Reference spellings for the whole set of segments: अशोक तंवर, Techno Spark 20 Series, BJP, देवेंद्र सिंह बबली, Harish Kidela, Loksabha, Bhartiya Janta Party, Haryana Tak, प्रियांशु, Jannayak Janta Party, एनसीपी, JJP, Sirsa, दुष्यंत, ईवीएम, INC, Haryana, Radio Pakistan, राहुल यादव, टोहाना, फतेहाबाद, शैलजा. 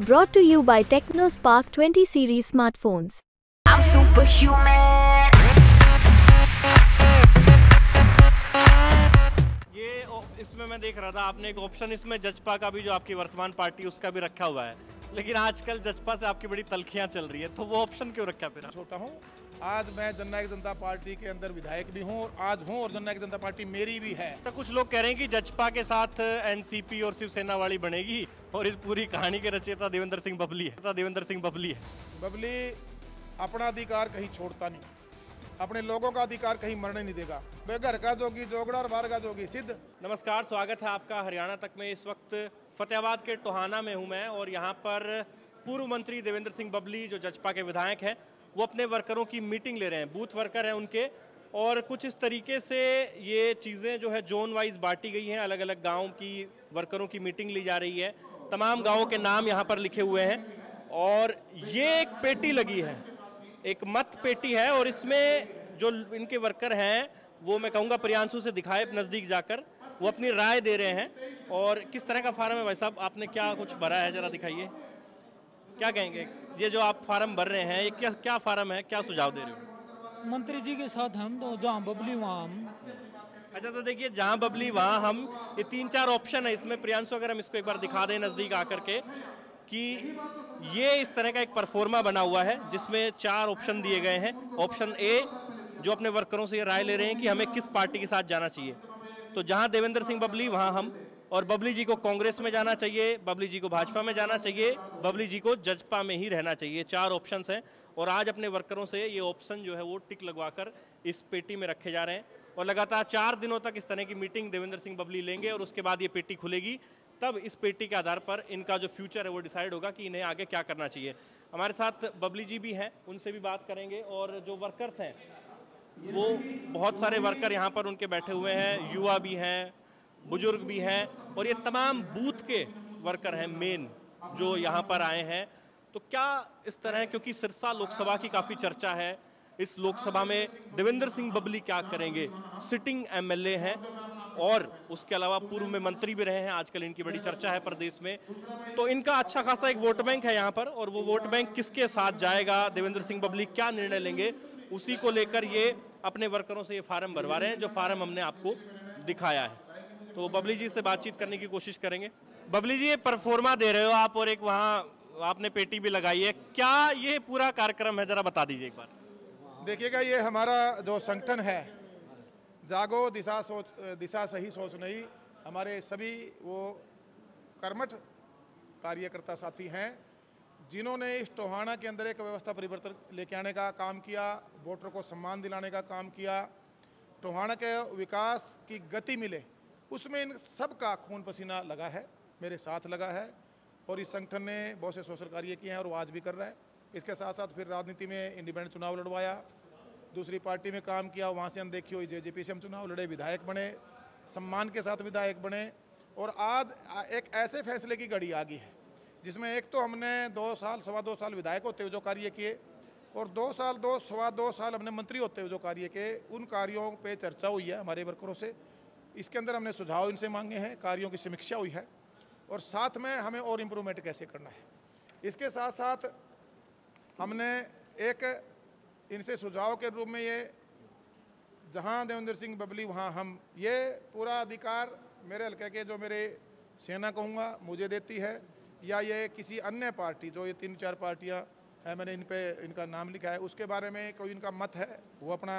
brought to you by Techno Spark 20 Series smartphones. I'm superhuman. ये इसमें मैं देख रहा था, आपने एक ऑप्शन इसमें जजपा का भी, जो आपकी वर्तमान पार्टी, उसका भी रखा हुआ है, लेकिन आजकल जजपा से आपकी बड़ी तलखियां चल रही है, तो वो ऑप्शन क्यों रखा फिर? छोटा हूँ, आज मैं जननायक जनता पार्टी के अंदर विधायक भी हूँ और आज हूँ, और जननायक जनता पार्टी मेरी भी है। तो कुछ लोग कह रहे हैं कि जजपा के साथ एनसीपी और शिवसेना वाली बनेगी, और इस पूरी कहानी के रचयिता देवेंद्र सिंह बबली अपना अधिकार कहीं छोड़ता नहीं, अपने लोगों का अधिकार कहीं मरने नहीं देगा। वे घर का जोगी जोगड़ा और बार का जोगी सिद्ध। नमस्कार, स्वागत है आपका हरियाणा तक में। इस वक्त फतेहाबाद के टोहाना में हूँ मैं, और यहाँ पर पूर्व मंत्री देवेंद्र सिंह बबली, जो जजपा के विधायक हैं, वो अपने वर्करों की मीटिंग ले रहे हैं। बूथ वर्कर हैं उनके, और कुछ इस तरीके से ये चीज़ें जो है जोन वाइज बांटी गई हैं। अलग अलग गांव की वर्करों की मीटिंग ली जा रही है, तमाम गांवों के नाम यहाँ पर लिखे हुए हैं, और ये एक पेटी लगी है, एक मत पेटी है, और इसमें जो इनके वर्कर हैं वो, मैं कहूँगा प्रियांशु से दिखाए नज़दीक जाकर, वो अपनी राय दे रहे हैं। और किस तरह का फार्म है भाई साहब, आपने क्या कुछ भरा है, ज़रा दिखाइए, क्या कहेंगे? ये जो आप फार्म भर रहे हैं, ये क्या फार्म है, क्या सुझाव दे रहे हो? मंत्री जी के साथ हम तो जहाँ बबली वहाँ हम। अच्छा, तो देखिए, जहाँ बबली वहाँ हम, ये 3-4 ऑप्शन है इसमें। प्रियांशु, अगर हम इसको एक बार दिखा दें नज़दीक आकर के, कि ये इस तरह का एक परफॉर्मा बना हुआ है जिसमें 4 ऑप्शन दिए गए हैं। ऑप्शन ए, जो अपने वर्करों से ये राय ले रहे हैं कि हमें किस पार्टी के साथ जाना चाहिए, तो जहाँ देवेंद्र सिंह बबली वहाँ हम, और बबली जी को कांग्रेस में जाना चाहिए, बबली जी को भाजपा में जाना चाहिए, बबली जी को जजपा में ही रहना चाहिए। 4 ऑप्शंस हैं, और आज अपने वर्करों से ये ऑप्शन जो है वो टिक लगवाकर इस पेटी में रखे जा रहे हैं, और लगातार 4 दिनों तक इस तरह की मीटिंग देवेंद्र सिंह बबली लेंगे, और उसके बाद ये पेटी खुलेगी। तब इस पेटी के आधार पर इनका जो फ्यूचर है वो डिसाइड होगा कि इन्हें आगे क्या करना चाहिए। हमारे साथ बबली जी भी हैं, उनसे भी बात करेंगे, और जो वर्कर्स हैं वो, बहुत सारे वर्कर यहाँ पर उनके बैठे हुए हैं, युवा भी हैं, बुजुर्ग भी हैं, और ये तमाम बूथ के वर्कर हैं मेन जो यहाँ पर आए हैं। तो क्या इस तरह, क्योंकि सिरसा लोकसभा की काफ़ी चर्चा है, इस लोकसभा में देवेंद्र सिंह बबली क्या करेंगे? सिटिंग एमएलए हैं, और उसके अलावा पूर्व में मंत्री भी रहे हैं, आजकल इनकी बड़ी चर्चा है प्रदेश में, तो इनका अच्छा खासा एक वोट बैंक है यहाँ पर, और वो वोट बैंक किसके साथ जाएगा, देवेंद्र सिंह बबली क्या निर्णय लेंगे, उसी को लेकर ये अपने वर्करों से ये फार्म भरवा रहे हैं, जो फार्म हमने आपको दिखाया है। तो बबली जी से बातचीत करने की कोशिश करेंगे। बबली जी, ये परफॉर्मा दे रहे हो आप, और एक वहाँ आपने पेटी भी लगाई है, क्या ये पूरा कार्यक्रम है, जरा बता दीजिए एक बार। देखिएगा, ये हमारा जो संगठन है, जागो दिशा सोच, दिशा सही सोच नहीं, हमारे सभी वो कर्मठ कार्यकर्ता साथी हैं जिन्होंने इस टोहाना के अंदर एक व्यवस्था परिवर्तन लेके आने का काम किया, वोटर को सम्मान दिलाने का काम किया, टोहाना के विकास की गति मिले, उसमें इन सब का खून पसीना लगा है, मेरे साथ लगा है, और इस संगठन ने बहुत से सोशल कार्य किए हैं और वो आज भी कर रहा है। इसके साथ साथ फिर राजनीति में इंडिपेंडेंट चुनाव लड़वाया, दूसरी पार्टी में काम किया, वहाँ से अनदेखी हुई, जेजेपी से हम चुनाव लड़े, विधायक बने, सम्मान के साथ विधायक बने, और आज एक ऐसे फैसले की घड़ी आ गई है जिसमें एक तो हमने 2 साल, सवा 2 साल विधायक होते हुए जो कार्य किए, और 2 साल, 2 सवा 2 साल हमने मंत्री होते हुए जो कार्य किए, उन कार्यों पर चर्चा हुई है हमारे वर्करों से। इसके अंदर हमने सुझाव इनसे मांगे हैं, कार्यों की समीक्षा हुई है, और साथ में हमें और इम्प्रूवमेंट कैसे करना है। इसके साथ साथ हमने एक इनसे सुझाव के रूप में ये जहां देवेंद्र सिंह बबली वहां हम, ये पूरा अधिकार मेरे हलके के, जो मेरे सेना कहूँगा, मुझे देती है, या ये किसी अन्य पार्टी, जो ये 3-4 पार्टियाँ हैं, मैंने इन पर इनका नाम लिखा है, उसके बारे में कोई इनका मत है, वो अपना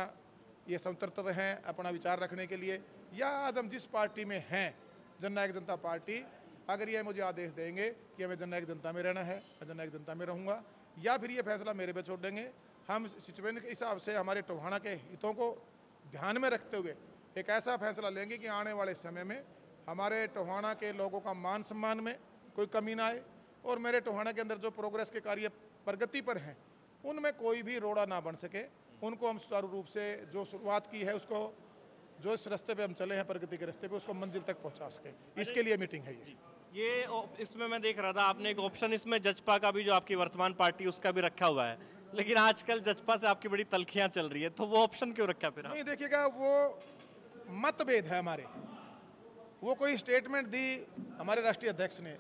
ये स्वतंत्रता हैं अपना विचार रखने के लिए, या आज हम जिस पार्टी में हैं, जननायक जनता पार्टी, अगर ये मुझे आदेश देंगे कि हमें जननायक जनता में रहना है, मैं जननायक जनता में रहूँगा, या फिर ये फैसला मेरे पे छोड़ देंगे। हम सिचुएशन के हिसाब से हमारे टोहाना के हितों को ध्यान में रखते हुए एक ऐसा फैसला लेंगे कि आने वाले समय में हमारे टोहाना के लोगों का मान सम्मान में कोई कमी ना आए, और मेरे टोहाना के अंदर जो प्रोग्रेस के कार्य प्रगति पर हैं, उनमें कोई भी रोड़ा ना बन सके। उनको हम सुचारू रूप से जो शुरुआत की है, उसको, जो इस रास्ते पे हम चले हैं, प्रगति के रास्ते पे, उसको मंजिल तक पहुंचा सके, इसके लिए मीटिंग है ये। इसमें मैं देख रहा था, आपने एक ऑप्शन इसमें जजपा का भी, जो आपकी वर्तमान पार्टी, उसका भी रखा हुआ है, लेकिन आजकल जजपा से आपकी बड़ी तलखियां चल रही है, तो वो ऑप्शन क्यों रखा फिर? नहीं, देखिएगा, वो मतभेद है हमारे, वो कोई स्टेटमेंट दी हमारे राष्ट्रीय अध्यक्ष ने,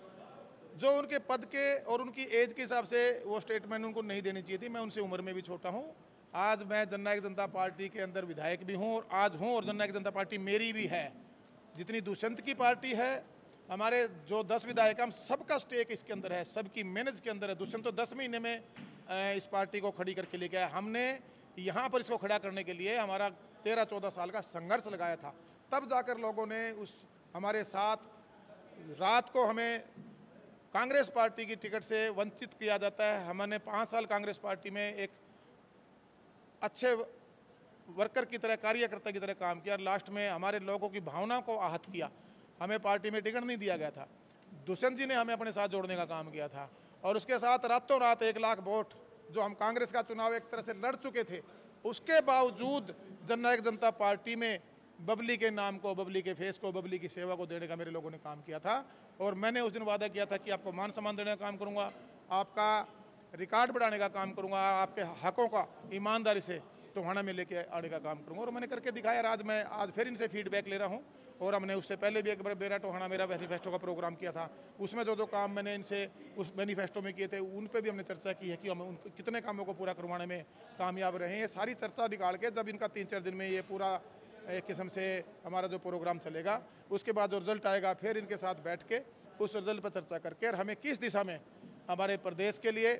जो उनके पद के और उनकी एज के हिसाब से वो स्टेटमेंट उनको नहीं देनी चाहिए थी। मैं उनसे उम्र में भी छोटा हूँ, आज मैं जननायक जनता पार्टी के अंदर विधायक भी हूँ और आज हूँ, और जननायक जनता पार्टी मेरी भी है, जितनी दुष्यंत की पार्टी है, हमारे जो 10 विधायक हम सबका स्टेक इसके अंदर है, सबकी मेहनत के अंदर है। दुष्यंत तो 10 महीने में इस पार्टी को खड़ी करके लेके आया, हमने यहाँ पर इसको खड़ा करने के लिए हमारा 13-14 साल का संघर्ष लगाया था, तब जाकर लोगों ने उस हमारे साथ रात को हमें कांग्रेस पार्टी की टिकट से वंचित किया जाता है। हमने 5 साल कांग्रेस पार्टी में एक अच्छे वर्कर की तरह, कार्यकर्ता की तरह काम किया और लास्ट में हमारे लोगों की भावना को आहत किया, हमें पार्टी में टिकट नहीं दिया गया था। दुष्यंत जी ने हमें अपने साथ जोड़ने का काम किया था और उसके साथ रातों रात 1 लाख वोट जो हम कांग्रेस का चुनाव एक तरह से लड़ चुके थे, उसके बावजूद जननायक जनता पार्टी में बबली के नाम को, बबली के फेस को, बबली की सेवा को देने का मेरे लोगों ने काम किया था। और मैंने उस दिन वादा किया था कि आपको मान सम्मान देने का काम करूंगा, आपका रिकॉर्ड बढ़ाने का काम करूंगा, आपके हकों का ईमानदारी से टोहाना में लेके आने का काम करूंगा और मैंने करके दिखाया। आज मैं फिर इनसे फीडबैक ले रहा हूँ और हमने उससे पहले भी एक बार मेरा टोहाना मेरा मैनिफेस्टो का प्रोग्राम किया था, उसमें जो काम मैंने इनसे उस मैनिफेस्टो में किए थे उन पर भी हमने चर्चा की है कि हम उन कितने कामों को पूरा करवाने में कामयाब रहे। ये सारी चर्चा निकाल के जब इनका 3-4 दिन में ये पूरा एक किस्म से हमारा जो प्रोग्राम चलेगा, उसके बाद जो रिजल्ट आएगा फिर इनके साथ बैठ के उस रिजल्ट पर चर्चा करके और हमें किस दिशा में हमारे प्रदेश के लिए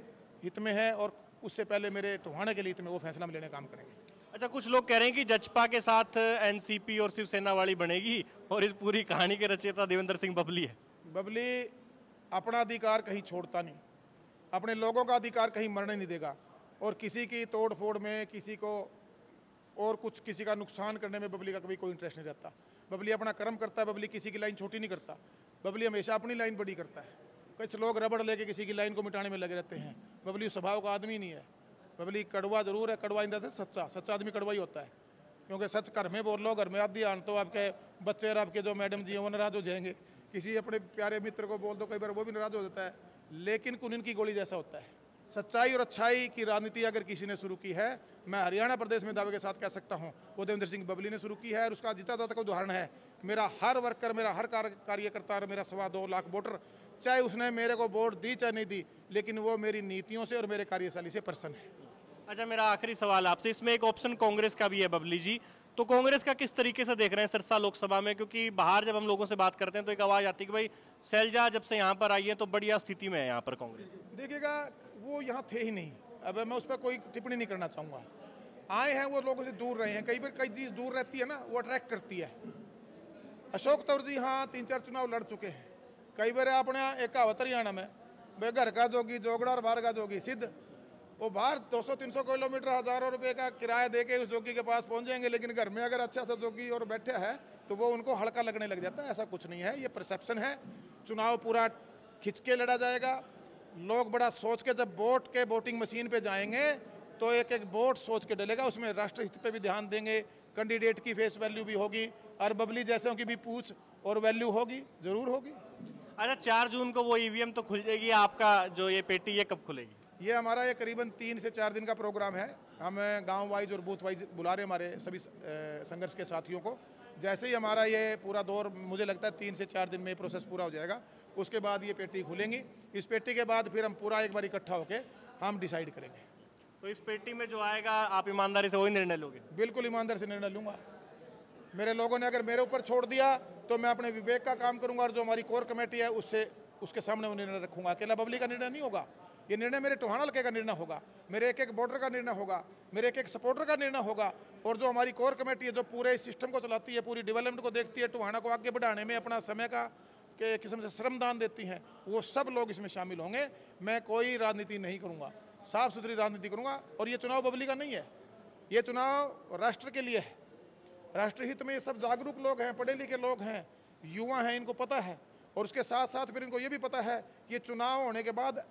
हित में है और उससे पहले मेरे टोहाना के लिए हित में, वो फैसला हम लेने काम करेंगे। अच्छा, कुछ लोग कह रहे हैं कि जजपा के साथ एनसीपी और शिवसेना वाली बनेगी और इस पूरी कहानी के रचयिता देवेंद्र सिंह बबली है। बबली अपना अधिकार कहीं छोड़ता नहीं, अपने लोगों का अधिकार कहीं मरने नहीं देगा और किसी की तोड़ फोड़ में, किसी को और कुछ किसी का नुकसान करने में बबली का कभी कोई इंटरेस्ट नहीं रहता। बबली अपना कर्म करता है, बबली किसी की लाइन छोटी नहीं करता, बबली हमेशा अपनी लाइन बड़ी करता है। कुछ लोग रबड़ लेके किसी की लाइन को मिटाने में लगे रहते हैं, बबली स्वभाव का आदमी नहीं है। बबली कड़वा जरूर है, कड़वा इंदा से सच्चा, सच्चा आदमी कड़वा ही होता है, क्योंकि सच घर में बोल लो, घर में आधी आन तो आपके बच्चे और आपके जो मैडम जी हैं वो नाराज़ हो जाएंगे। किसी अपने प्यारे मित्र को बोल दो, कई बार वो भी नाराज़ हो जाता है, लेकिन कुनिन की गोली जैसा होता है। सच्चाई और अच्छाई की राजनीति अगर किसी ने शुरू की है, मैं हरियाणा प्रदेश में दावे के साथ कह सकता हूं, वो देवेंद्र सिंह बबली ने शुरू की है और उसका जीता जाता का उदाहरण है। मेरा हर वर्कर, मेरा हर कार्यकर्ता, मेरा 2.25 लाख वोटर, चाहे उसने मेरे को वोट दी चाहे नहीं दी, लेकिन वो मेरी नीतियों से और मेरे कार्यशैली से प्रसन्न है। अच्छा, मेरा आखिरी सवाल आपसे, इसमें एक ऑप्शन कांग्रेस का भी है बबली जी, तो कांग्रेस का किस तरीके से देख रहे हैं सिरसा लोकसभा में? क्योंकि बाहर जब हम लोगों से बात करते हैं तो एक आवाज़ आती है कि भाई शैलजा जब से यहाँ पर आई है तो बढ़िया स्थिति में है यहाँ पर कांग्रेस। देखिएगा, वो यहाँ थे ही नहीं, अब मैं उस पर कोई टिप्पणी नहीं करना चाहूँगा। आए हैं वो, लोगों से दूर रहे हैं, कई बार कई चीज़ दूर रहती है ना, वो अट्रैक्ट करती है। अशोक तंवर जी यहाँ 3-4 चुनाव लड़ चुके हैं, कई बार अपने यहाँ एक कहावत हरियाणा में भाई घर का जोगी जोगड़ा और बाहर का जोगी सिद्ध, वो बाहर 200-300 किलोमीटर हज़ारों रुपये का किराया दे के उस जोगी के पास पहुँच जाएंगे, लेकिन घर में अगर अच्छा सा जोगी और बैठा है तो वो उनको हल्का लगने लग जाता है। ऐसा कुछ नहीं है, ये परसेप्शन है। चुनाव पूरा खिंच के लड़ा जाएगा, लोग बड़ा सोच के जब वोट के वोटिंग मशीन पे जाएंगे तो एक एक वोट सोच के डलेगा, उसमें राष्ट्रहित पे भी ध्यान देंगे, कैंडिडेट की फेस वैल्यू भी होगी और बबली जैसों की भी पूछ और वैल्यू होगी, जरूर होगी। अच्छा, 4 जून को वो ईवीएम तो खुल जाएगी, आपका जो ये पेटी ये कब खुलेगी? ये हमारा ये करीबन 3 से 4 दिन का प्रोग्राम है, हम गाँव वाइज और बूथ वाइज बुला रहे हमारे सभी संघर्ष के साथियों को। जैसे ही हमारा ये पूरा दौर, मुझे लगता है 3 से 4 दिन में प्रोसेस पूरा हो जाएगा, उसके बाद ये पेटी खुलेंगी। इस पेटी के बाद फिर हम पूरा एक बार इकट्ठा होकर हम डिसाइड करेंगे। तो इस पेटी में जो आएगा आप ईमानदारी से वही निर्णय लोगे? बिल्कुल ईमानदारी से निर्णय लूँगा। मेरे लोगों ने अगर मेरे ऊपर छोड़ दिया तो मैं अपने विवेक का काम करूँगा और जो हमारी कोर कमेटी है उससे उसके सामने वो निर्णय रखूँगा। अकेला बबली का निर्णय नहीं होगा, ये निर्णय मेरे टोहाना हल्के का निर्णय होगा, मेरे एक एक वोटर का निर्णय होगा, मेरे एक एक सपोर्टर का निर्णय होगा और जो हमारी कोर कमेटी है जो पूरे इस सिस्टम को चलाती है, पूरी डेवलपमेंट को देखती है, टोहाना को आगे बढ़ाने में अपना समय का के किस्म से श्रमदान देती हैं, वो सब लोग इसमें शामिल होंगे। मैं कोई राजनीति नहीं करूँगा, साफ सुथरी राजनीति करूँगा और ये चुनाव बबली का नहीं है, ये चुनाव राष्ट्र के लिए है, राष्ट्रहित में। ये सब जागरूक लोग हैं, पढ़े लिखे लोग हैं, युवा हैं, इनको पता है और उसके साथ साथ फिर इनको ये भी पता है कि ये चुनाव होने के बाद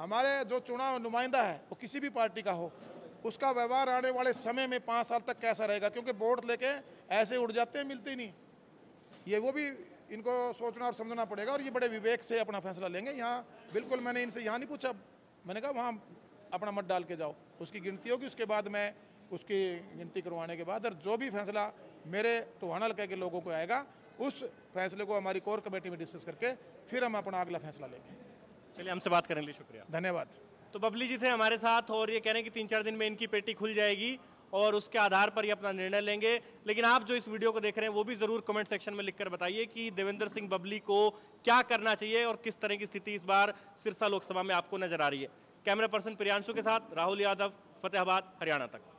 हमारे जो चुनाव नुमाइंदा है वो किसी भी पार्टी का हो, उसका व्यवहार आने वाले समय में 5 साल तक कैसा रहेगा, क्योंकि वोट लेके ऐसे उड़ जाते हैं, मिलते ही नहीं। ये वो भी इनको सोचना और समझना पड़ेगा और ये बड़े विवेक से अपना फैसला लेंगे। यहाँ बिल्कुल मैंने इनसे यहाँ नहीं पूछा, मैंने कहा वहाँ अपना मत डाल के जाओ, उसकी गिनती होगी, उसके बाद मैं उसकी गिनती करवाने के बाद और जो भी फैसला मेरे टोहाना हल्के के लोगों को आएगा उस फैसले को हमारी कोर कमेटी में डिस्कस करके फिर हम अपना अगला फैसला लेंगे। चलिए, हमसे बात करने के लिए शुक्रिया, धन्यवाद। तो बबली जी थे हमारे साथ और ये कह रहे हैं कि 3-4 दिन में इनकी पेटी खुल जाएगी और उसके आधार पर ये अपना निर्णय लेंगे। लेकिन आप जो इस वीडियो को देख रहे हैं वो भी ज़रूर कमेंट सेक्शन में लिखकर बताइए कि देवेंद्र सिंह बबली को क्या करना चाहिए और किस तरह की स्थिति इस बार सिरसा लोकसभा में आपको नजर आ रही है। कैमरा पर्सन प्रियांशु के साथ राहुल यादव, फतेहाबाद, हरियाणा तक।